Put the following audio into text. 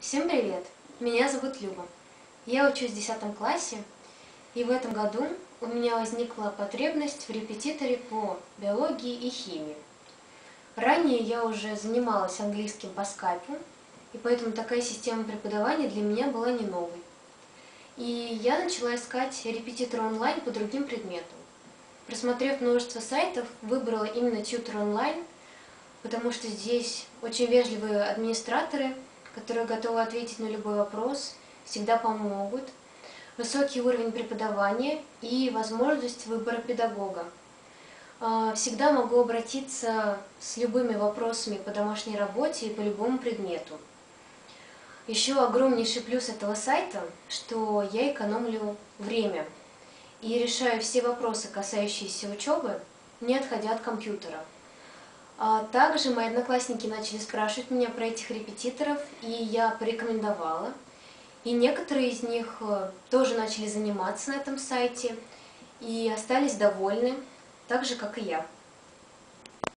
Всем привет! Меня зовут Люба. Я учусь в 10 классе, и в этом году у меня возникла потребность в репетиторе по биологии и химии. Ранее я уже занималась английским по скайпу, и поэтому такая система преподавания для меня была не новой. И я начала искать репетитора онлайн по другим предметам. Просмотрев множество сайтов, выбрала именно TutorOnline, потому что здесь очень вежливые администраторы, которые готовы ответить на любой вопрос, всегда помогут, высокий уровень преподавания и возможность выбора педагога. Всегда могу обратиться с любыми вопросами по домашней работе и по любому предмету. Еще огромнейший плюс этого сайта, что я экономлю время и решаю все вопросы, касающиеся учебы, не отходя от компьютера. А также мои одноклассники начали спрашивать меня про этих репетиторов, и я порекомендовала. И некоторые из них тоже начали заниматься на этом сайте и остались довольны, так же, как и я.